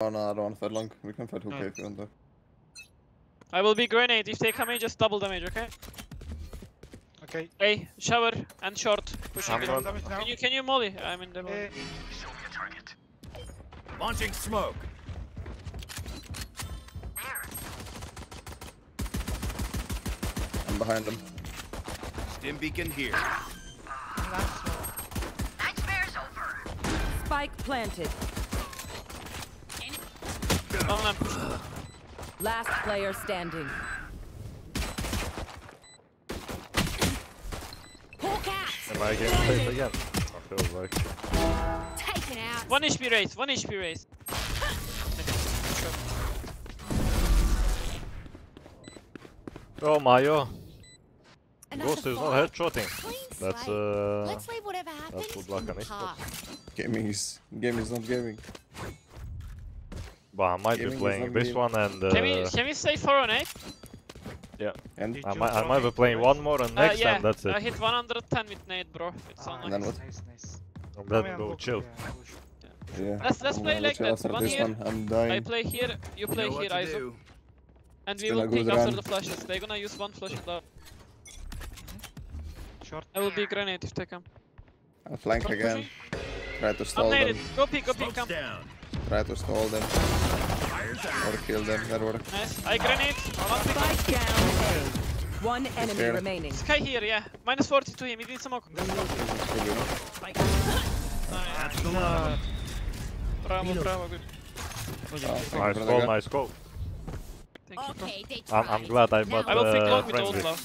Oh no, I don't want to fight long. We can fight okay if you want to. I will be grenade. If they come in, just double damage, okay? Okay. Hey, shower and short. Push on. Can you molly? I'm in the molly. Show me a target. Launching smoke. I'm behind them. Stim beacon here. Nightmare's over. Spike planted. Last player standing. Am I getting safe again? I feel like. Taken out. One HP raise, one HP raise. Oh my yo. Ghost is not headshotting. That's that's good luck on Xbox. Gaming is not gaming. But I might be playing this one and can we say 4 on 8? Yeah. And I might be playing one more and next time that's it. I hit 110 with nade, bro. It's on nice. Let's go chill. Yeah. Let's play like that. One here. I play here, you play here, Iso. And we will pick after the flashes. They're gonna use one flash and out. I will be grenade if they come. I flank again. Try to stall them. Go pick, come. Try to stall them. Or kill them, that works. Nice. I grenade. Spike down. One enemy remaining. Skye here, yeah. -40 to him. He needs smoke. Bravo, good. I stole my scope. I'm glad I bought. I will pick long with old love.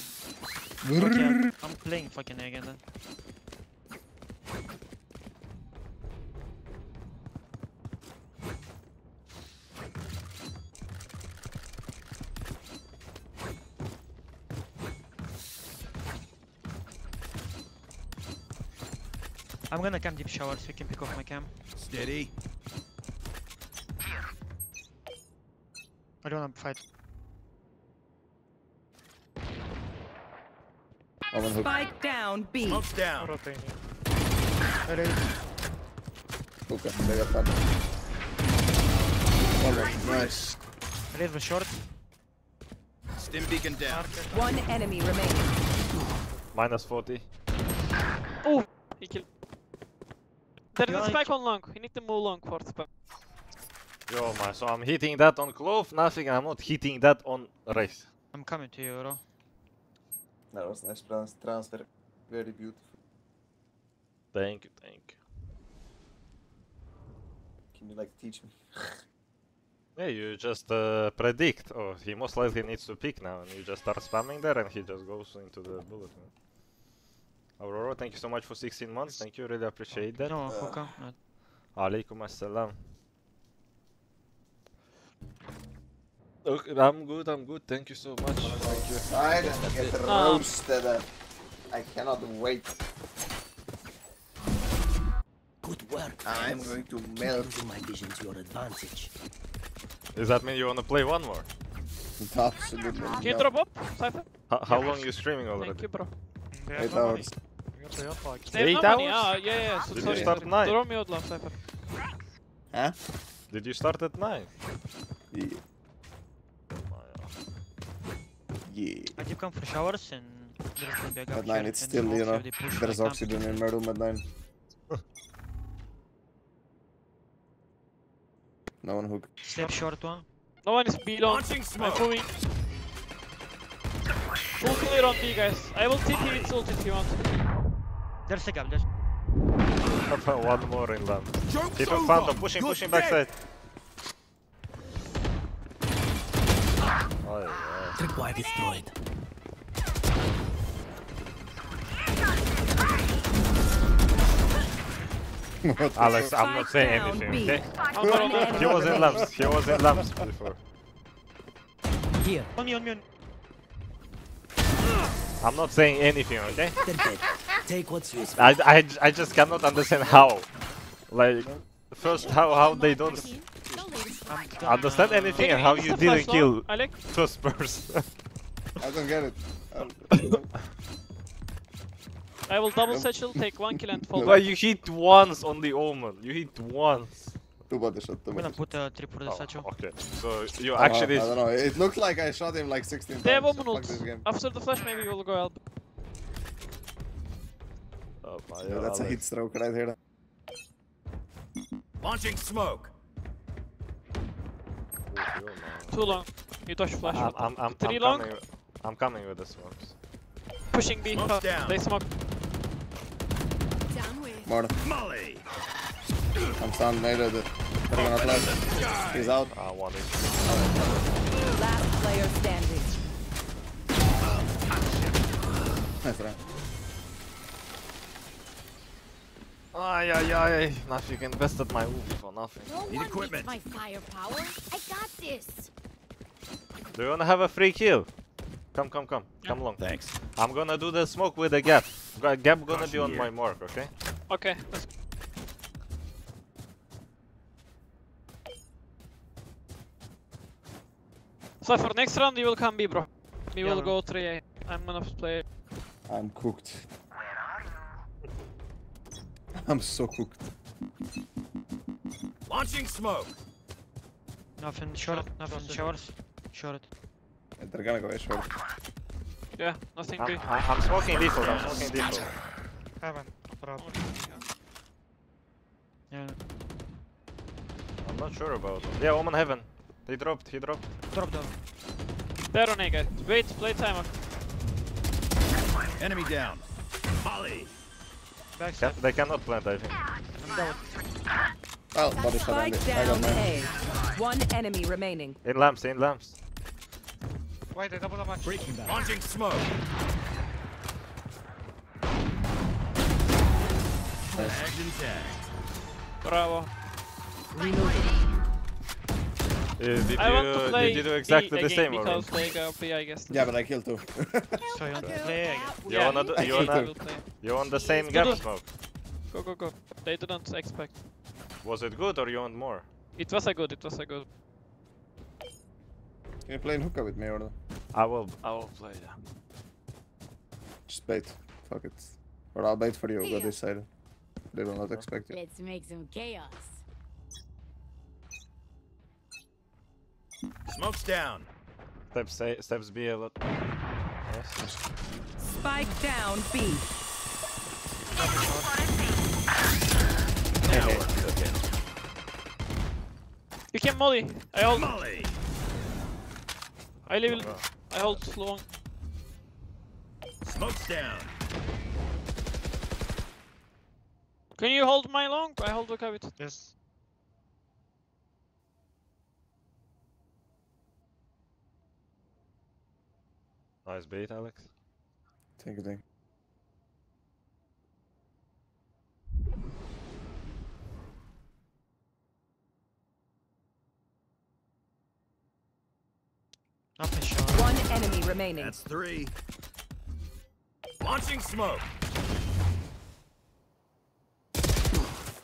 Okay, I'm playing fucking egg again then. I'm gonna cam deep shower so you can pick off my cam. Steady. I don't wanna fight. Spike down, B. Smoke's down. Ready. Okay, they got that. Alright, nice. Ready for short. Stim beacon down. One enemy remaining. -40. Oh, he killed. There is a spike on long. You need to move long for spike. Yo, man, so I'm hitting that on clove, nothing. I'm not hitting that on race. I'm coming to you, bro. That was nice transfer, very beautiful. Thank you. Can you like teach me? Yeah, you just predict. Oh, he most likely needs to pick now, and you just start spamming there, and he just goes into the bullet. Aurora, thank you so much for 16 months. Thank you, really appreciate that. No, okay. Alaikum assalam. Okay, I'm good, thank you so much. Thank you. I didn't get roasted. I cannot wait. Good work. I'm going to melt my vision to your advantage. Does that mean you want to play one more? Absolutely. Can you drop up, Cypher? How long are you streaming already? Thank you, bro. 8 hours. 8 hours? Yeah. So did you start at 9? Throw me out, love, Cypher. Huh? Did you start at 9? Yeah. Yeah. I keep coming for showers and at 9 it's still, you know, there's oxygen in my room at 9. No one hook. Step short one. No one is B long. I'm coming. Full clear on B, guys. I will TP with ult if you want. There's a gap, there's... One more in land. People phantom, pushing backside. Oh, yeah. Tripwire destroyed. Alex, I'm not saying anything, okay? He was in lamps before. Here. On me. I'm not saying anything, okay? Take what's useful. I just cannot understand how. Like, first how they don't understand anything and how you didn't kill first person. I don't get it. I will double satchel, take one kill and fall. Well, you hit once on the Omen. Too body shot. I'm gonna put a trip for the satchel. Okay, so you actually. I don't know. It looks like I shot him like 16 times. They have Omen ult. After the flash, maybe we'll go out. Oh my god. That's a hit stroke right here. Launching smoke. Too long. You touch flash. I'm coming with the smokes. Pushing B. They smoke. More. Molly. I'm stunned, made it. He's out. I want him. Last player standing. Nice run. Ay, ay, ay. Now you can invested my oof for nothing. No need equipment. My firepower. I got this. Do you wanna have a free kill? Come, come, come. Yeah. Come along. Thanks. I'm gonna do the smoke with the gap. Gap gonna be on my mark, okay? Okay. Let's so for next round you will come B, bro. We will go 3A. I'm gonna play. I'm cooked. I'm so cooked. Launching smoke. Nothing short. Nothing short. Short. Yeah, they're gonna go A short. Yeah. Nothing B. I'm smoking B. I'm smoking B. Heaven. Yeah. I'm not sure about it. Yeah, Omen heaven. He dropped, he dropped. Drop down. They're on A, guys. Wait, play timer. Enemy down. Molly. They cannot plant, I think. I'm down. Oh, body shot on it. I don't know. One enemy remaining. In lamps, in lamps. Wait, they double damage. Breaking back. Launching smoke. Bravo. Reloading. Did you do exactly the same because they go play, I guess. Yeah, but I killed two. So you want to play again? You want the same gap smoke? Go, go, go. They didn't expect. Was it good or you want more? It was a good, it was a good. Can you play in hookah with me or no? I will play, yeah. Just bait. Fuck it. Or I'll bait for you, go this side. They will not expect it. Let's make some chaos. Smoke's down. Steps A, steps B a lot. Yes. Spike down B. Okay. Okay. You can molly. I hold. Molly. I live. I hold long. Smoke's down. Can you hold my long? I hold the cavity. Yes. Nice bait, Alex. Take a thing. One enemy remaining. That's three. Launching smoke.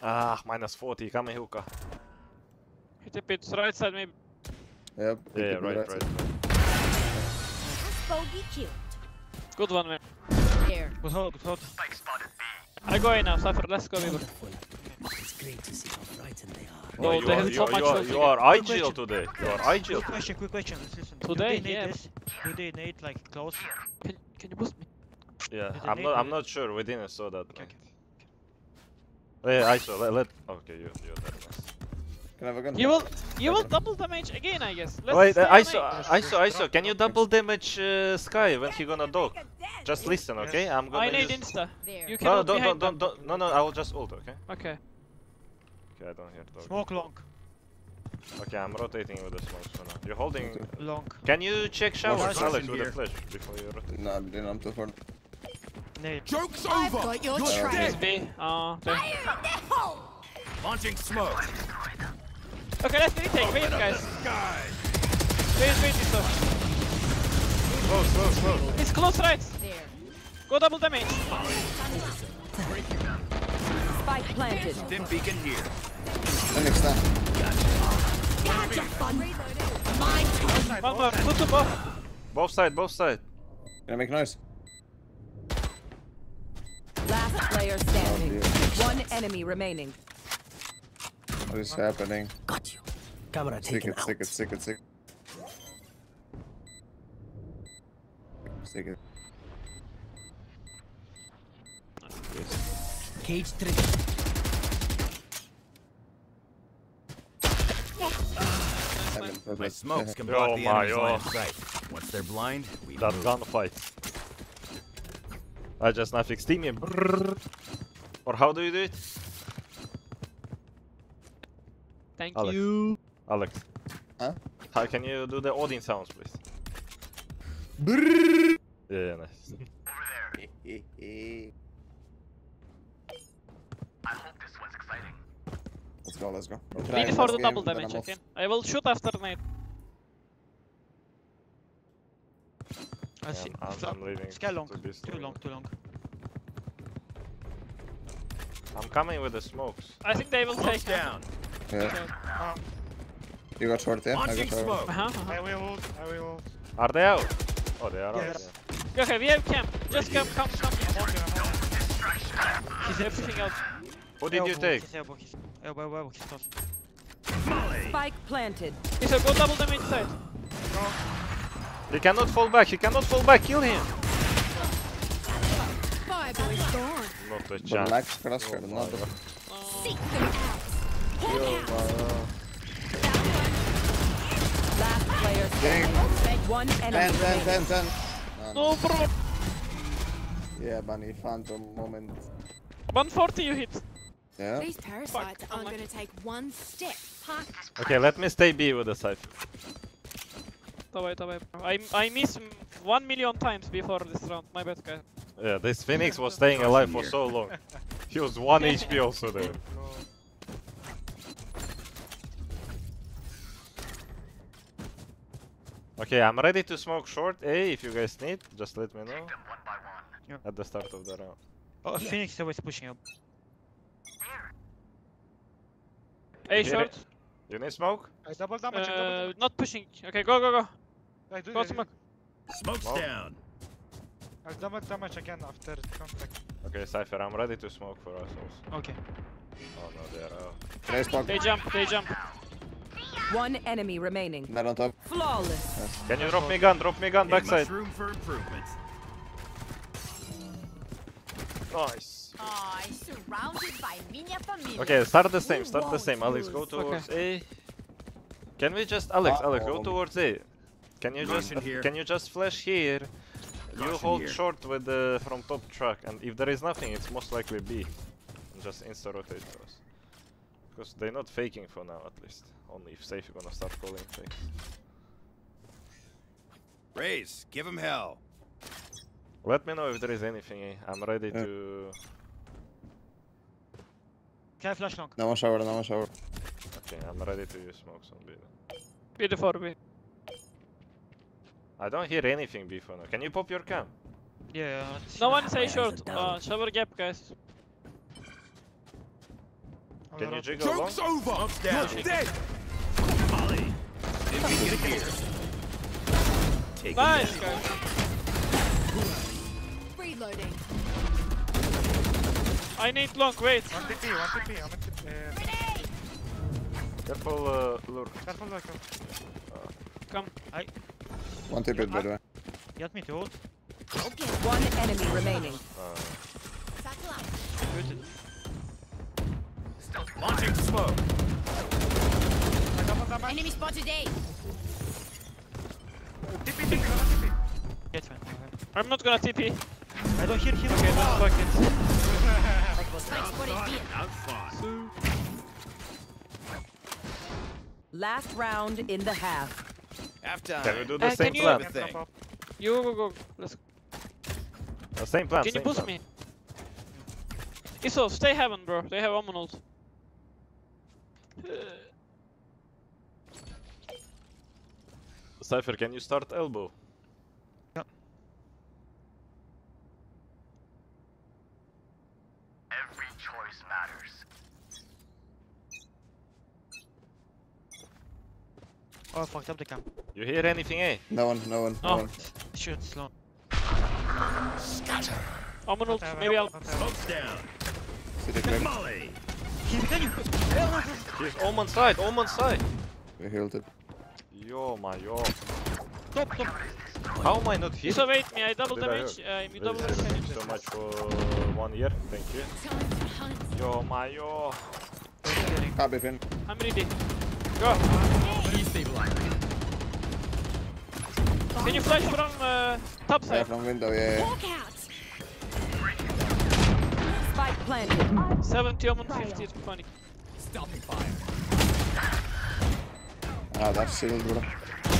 Ah, -40. Come in hookah. Hit a bit right side, maybe. Yep. Yeah, right. Good one, man. Here. Good hold, good hold. I go in now, Cypher, let's go, Vivo. It's great to see how frightened they are. You are IGL today. You are IGL. Quick question. Today, yes. Do they need, like, close? Can you boost me? Yeah, I'm not sure. We didn't saw that. Okay. Yeah, I saw. Let... Okay, you're there. Can I have a gun? You will double damage again, I guess. Wait, I saw. Can you double damage Skye when he gonna dog? Just listen, okay? I'm gonna. I need insta. You can. No, don't. No, I will just ult, okay? Okay. Okay, I don't hear dog. Smoke long. Okay, I'm rotating with the smoke for now. You're holding long. Can you check shower, Alex, with the flash before you rotate? No, I'm too far. Joke's over. You're dead. Launching smoke. Okay, let's retake, wait guys. Wait, it's slow. It's close right. Go double damage. Spike planted. Dim beacon here. Next time. Gotcha. One more, put the buff. Both side. Gonna make noise. Last player standing. One enemy remaining. What is happening? Got you. Camera taken out. Stick it. Cage trick. My smokes can block the enemy's line of sight. Once they're blind, we move. That's gunfight. I just not fixed team. Or how do you do it? Thank you. Alex. Huh? How can you do the Odin sounds, please? Brrrr. Yeah, nice. Over there. I hope this was exciting. Let's go. Wait for the double damage again. I will shoot after night. I see. I'm leaving. Sky long. Too long. I'm coming with the smokes. I think they will take down. Yeah. You got short there? I got short. I will. Are they out? Oh, they are out. Yeah. Okay, we have camp. Just come. He's everything else. What did you take? Elbow, he's off. Spike planted. He's a go double damage side. He cannot fall back, kill him. Not a chance. Black crosshair, not a... Seek them out. Last player standing. One enemy. Ten. No, bro. Yeah, bunny, phantom moment. 140 you hit. Yeah. These parasites aren't going to take one step past this. Okay, let me stay B with the Cypher. I missed 1,000,000 times before this round. My bad, guy. Yeah, this Phoenix was staying alive for so long. He was 1 HP also there. Okay, I'm ready to smoke short A if you guys need. Just let me know. Yep. At the start of the round. Oh, Phoenix is always pushing up. A short. You need smoke? Double damage, not pushing. Okay, go. Go smoke. Smoke's down. I'll double damage again after contact. Okay, Cypher, I'm ready to smoke for us also. Okay. Oh no, they are out. They jump. One enemy remaining. Not on top. Flawless. Yes. Can you drop me gun, backside. Room for improvement. Nice. Oh, surrounded by minion familia. Okay, start the same. Alex, go towards A. Can we just Alex, go towards A. Can you just flash here? You hold short with the from top track, and if there is nothing, it's most likely B. And just insta rotate for us. Because they're not faking for now, at least. Only if safe, you're gonna start calling fakes. Raise, give him hell. Let me know if there is anything. I'm ready to. Can I flash long? No one shower. Okay, I'm ready to use smokes on B. B for B. I don't hear anything B for now. Can you pop your cam? Yeah. No one say short. Shower gap, guys. Can you jiggle long? Joke's over! You're dead! Molly! If you get here. Nice, guys. Reloading. I need long, wait. One TP, I'm at TP. Careful, lure. Come. One TP, by the way. You got me to ult. Okay. One enemy remaining. Launching smoke. Enemy spotted A. TP. Get fine. I'm not gonna TP. I don't hear him. Okay, that's bucket. Last round in the half. After. Can we do the same plan? You go. Let's go. The same plan. Can you boost me? Iso, stay heaven, bro. They have Omen ult. Cypher, can you start elbow? Oh, I fucked up the camp. You hear anything, eh? No one. Shoot, slow. Scatter! Maybe I'll... Smoke's down! Molly! He's Omen's side, Omen's side. We healed it. Yo, my yo. Top, top. How am I not hit? So wait me, I double damage. I'm double damage. Thank you so much for 1 year. Thank you. Yo, my yo. I'm ready. Go. He's stabilized. Can you flash from top side? Yeah, from window, yeah. Walk out. Spike planted. 70 on 50 is funny. Stopping fire. Ah, that's sealed, bro.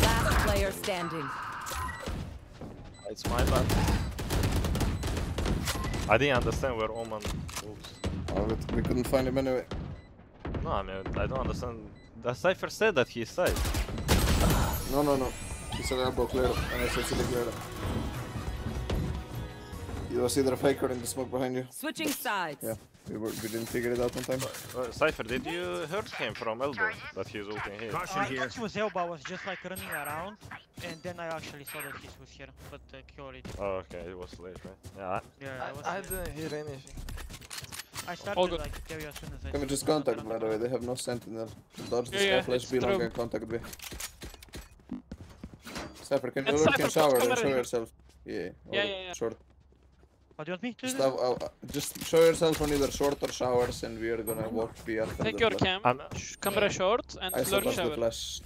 Last player standing. It's my bad. I didn't understand where Omen moves. Oh, we couldn't find him anyway. No, I mean, I don't understand. The Cypher said that he's side. No, no, no. He said elbow clear up, and I said city clear up. You was either a fake or in the smoke behind you. Switching sides. Yeah, we didn't figure it out on time. Cypher, did you hurt him from elbow that he's ulting here? I thought he was elbow, I was just like running around, and then I actually saw that he was here, but he already... Oh, okay, it was late, right? Yeah, I didn't hear anything. I started like carry as soon as I... Can we just contact, by the way? They have no sentinel. Dodge the sky flash, be long and contact B. Cypher, can you lurk in shower and show yourself? Yeah, yeah. Short. What do you want me to do? Just show yourself on either short or showers and we are gonna walk BR. Take your cam, camera short and lurk shower. Flash.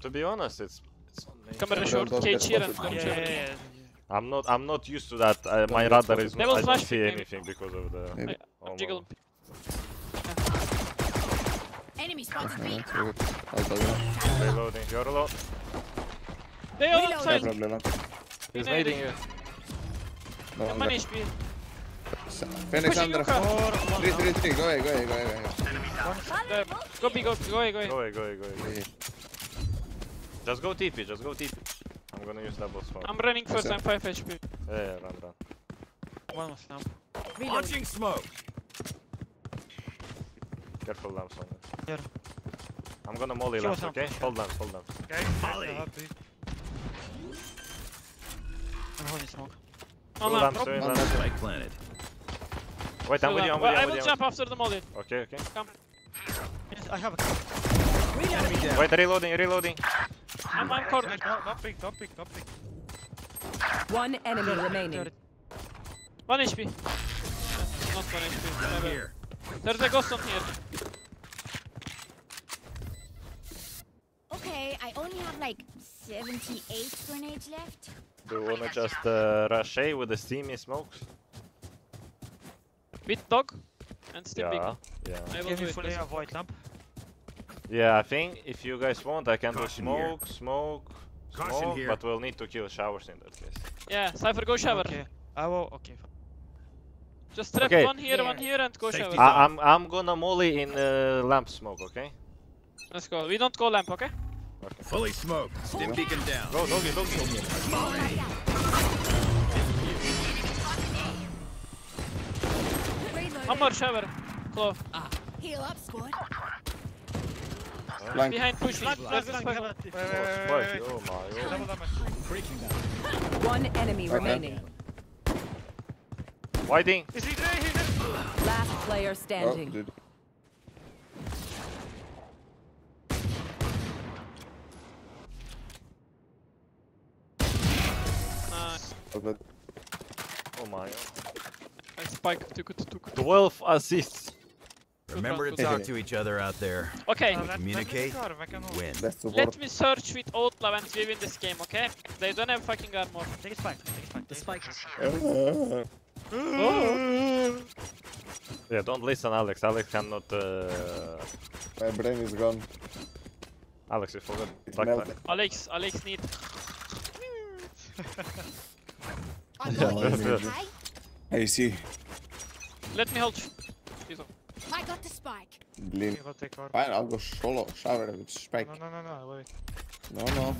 To be honest, it's on me. Camera short, cage here and lurk shower. I'm not used to that. My radar is not. I don't see anything because of the. Jiggle. Enemy spotted me. Reloading. You're low. They are outside. He's nading you. I'm on HP. Phoenix under. 3-3-3. Go away. Go away. Go away. Go B. Go away. Go away. Go away. Go away. Just go TP. Just go TP. I'm gonna use double smoke. I'm running first, I'm 5 HP. Yeah, run. One was down. Launching smoke! Careful, lamps on it. Yeah. I'm gonna molly lamps, okay? Hold lamps, hold lamps. Okay, molly! I'm holding smoke. No lamps, planted. Wait, I'm with you, I'm with you. I will jump after the molly. Okay, okay. Come. Yes, I have a... Wait, reloading, reloading. I'm cornered. Don't pick. One enemy remaining. 1 HP. Not 1 HP. Here. There's a ghost on here. Okay, I only have like 78 grenades left. Do you wanna just rush A with the steamy smokes? With dog and still big. Yeah. I will fully avoid lamp. Yeah, I think if you guys want, I can do smoke, smoke, but we'll need to kill showers in that case. Yeah, Cypher, go shower. Okay. I will, okay. Just trap one here and go shower. I'm gonna molly in lamp smoke, okay? Let's go. We don't go lamp, okay? Okay. Fully smoke. Stim beacon down. Go, doggy, doggy. Molly! One more shower. Claw. Heal up, squad. Blank. Behind push. One enemy remaining. Whiting. Last player standing. Oh my. I spiked. 12 assists. Remember to talk to each other out there. Okay. Communicate. Win. Let me search with Outlaw and we win this game, okay? They don't have fucking armor. Take a spike. The spike is here. Yeah, don't listen, Alex. Alex cannot. My brain is gone. Alex, you forgot. Alex need. Hey, see. Let me hold. I got the spike. Blink. Fine, I'll go solo. Shower with spike. No, wait. No.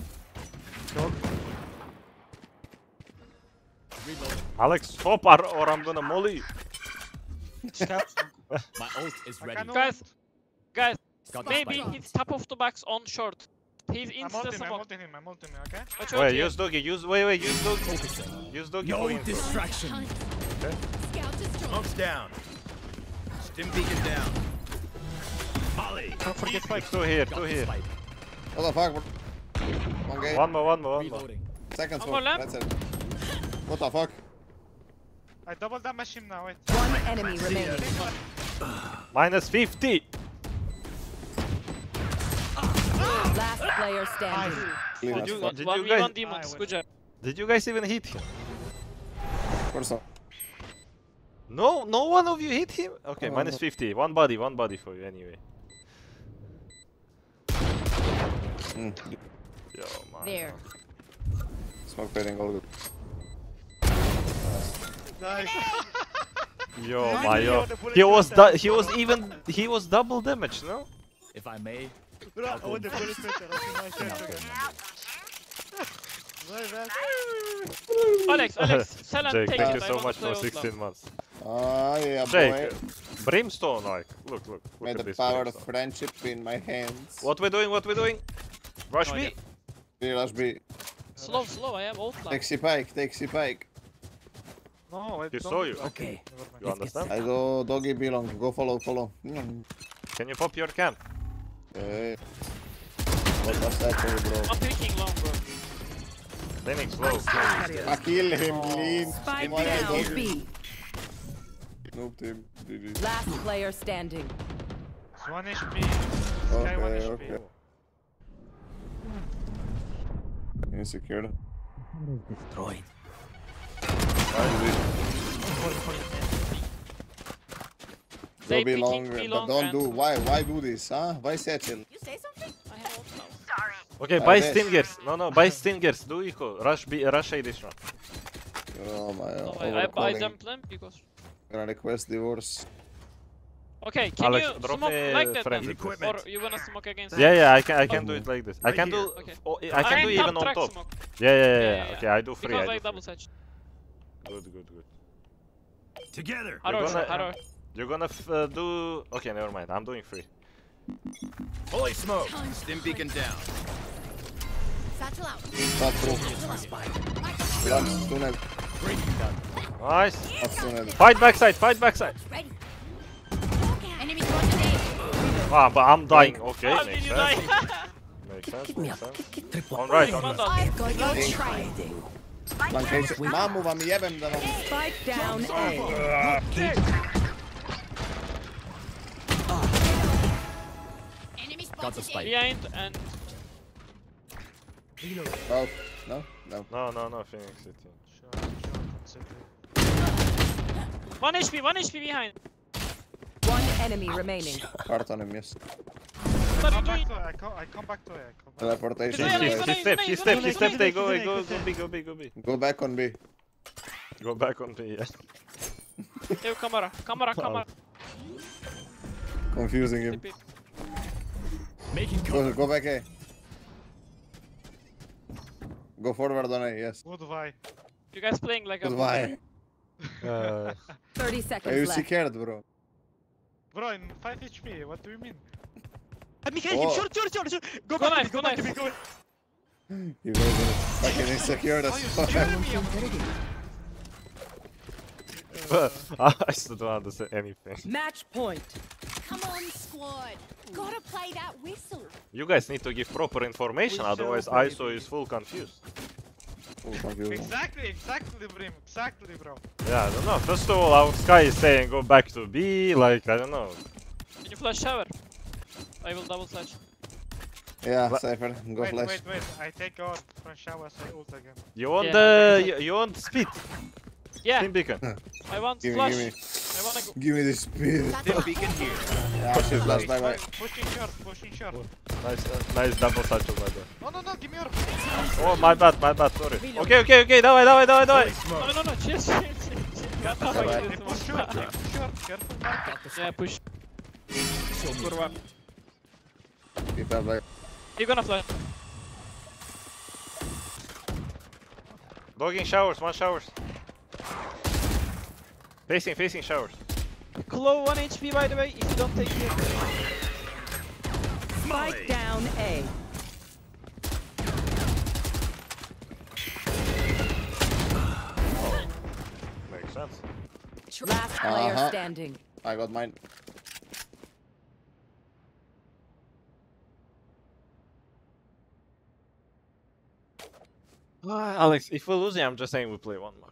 Alex, stop or I'm gonna molly. My ult is ready. Guys, maybe it's top of the box on short. He's insta smoke. I'm ulting him, okay? Wait, use doggy, use doggy. Use doggy. No distraction. Okay. Smoke's down. Stim beacon down. Don't forget spike. Two here. What the fuck? One more. Second smoke, that's it. What the fuck? I double damage him now, wait. One enemy remaining. -50! Last player standing. Did you guys... Good job. Did you guys even hit him? Of course not. No, no one of you hit him? Okay, oh, -50. One body for you anyway. Yo, man. There. Smoke painting, all good. Nice. Yo. He was double damage, no? If I may. Bro, I want the bullet meter. Alex, thank you so much for 16 months. Ah, yeah, Jake, boy. Brimstone, like, look. May the power of friendship be in my hands. What we doing? Rush B? Yeah, rush B. Slow, I have ult. Take C pike. No, wait, you. Okay. You understand? I go doggy belong. Go follow. Can you pop your camp? Yeah. What was that for, bro? I'm picking long, bro. Phoenix low. I kill him, lean. Spike down, B. Noob team. GG. Last player standing. One HP. Skye, one HP. Okay. Insecure. Destroyed. Go be longer, but don't do. Why do this, huh? Why settle? You say something? I have ult now. Sorry. Okay, buy stingers. No, buy stingers. Do eco. Rush A this round. Oh my god. No, I buy them plan because... I'm gonna request divorce. Okay, can Alex, you smoke like that then? Or you wanna smoke against me? Yeah, I can do it like this. I can do... I can do even on top. Yeah. Okay, I do free. Because I double touch. Good. Together. You're gonna do. Okay, never mind. I'm doing free. Holy smoke! Stim beacon down. Satchel out. Nice. Fight backside. Ready. Enemy spotted. Ah, but I'm dying. Okay, makes sense. Alright. Mamu wam jebem da wam. Spike down A. Got the spike. Behind and... Oh, no. No, Phoenix. One HP behind. One enemy remaining. Heart on him, yes. I come back to it. Teleportation. He stepped. Go B. Go back on B, yeah. Yo, camera. Confusing him. Go back A. Go forward on A, yes. Goodbye. You guys playing like Goodbye. A... 30 seconds left. Are you scared, bro? Bro, I'm 5 HP, what do you mean? Mikhail, sure. Go back to me. You guys are fucking insecure, that's fine. I still don't understand anything. Match point. Come on, squad. Gotta play that whistle. You guys need to give proper information, otherwise ISO is full confused. Exactly, bro. Yeah, I don't know. First of all, our Skye is saying go back to B, like, I don't know. Can you flash shower? I will double flash. Yeah, Cypher, go flash. Wait, I take out from shower, so I ult again. You want speed? Yeah. Team beacon. I want flash. Give me the speed. Team beacon here. Yeah, flash, bye. Pushing short. Nice double satchel, by the way. No, give me your... Oh, my bad, sorry. Okay, давай. No, cheers. Push short, yeah, push. Kurwa. You're gonna fly. Dogging showers, one showers. Facing showers. Clow 1 HP by the way, if you don't take it. Spike down A. Oh. Makes sense. Last player standing. I got mine. Alex, if we're losing, I'm just saying we play one more.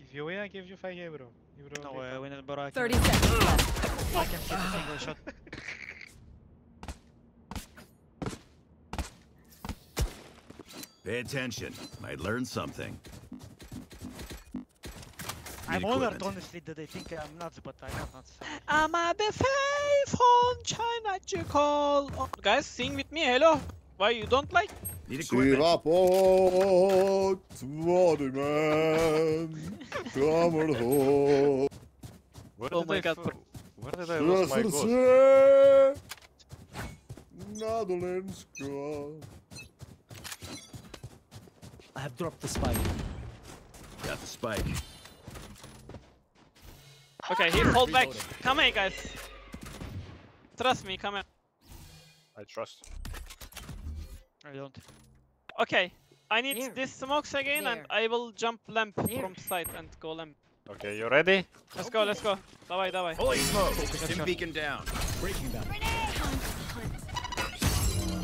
If you win, I give you 5 euros. No, I win it, but I can. 30 seconds. I can take a single shot. Pay attention. Might learn something. I'm honored, honestly, that they think I'm nuts, but I'm not nuts. I'm a buffet from China, you call. Oh, guys, sing with me, hello. Why you don't like? Sirapot, Waterman, Drummer Hole. Oh my god, where did I lose my god? Netherlands, God. I have dropped the spike. Got the spike. Okay, here, hold back. Come here, guys. Trust me, come here. I trust. I don't. Okay, I need here. These smokes again here. And I will jump lamp here. From side and go lamp. Okay, you ready? Let's go, let's go. Давай, давай. Holy smoke! Tim beacon down. Breaking down.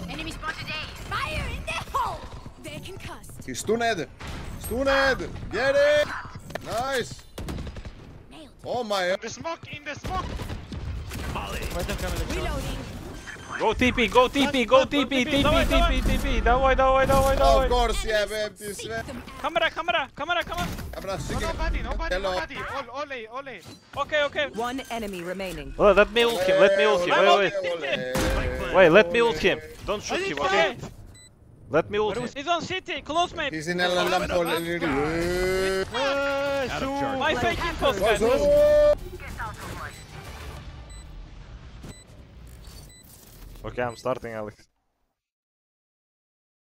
Enemy spotted A. Fire in their hole! They can cuss. He's stunned. Stunned! Get it! Nice! Nailed. Oh my. The smoke in the smoke! Molly. Reloading. Go TP, go TP, go TP, TP, TP, TP. Давай, давай, давай, давай. Of course, yeah, empty. Camera, camera, camera, camera. Nobody, nobody, nobody. Ole, ole. Okay, okay. One enemy remaining. Oh, let me ult him. Let me ult him. Wait, wait. Let me ult him. Don't shoot him. Okay. Let me ult him. He's on city. Close mate. He's in a lamp. My fake infos, guys. Okay, I'm starting, Alex.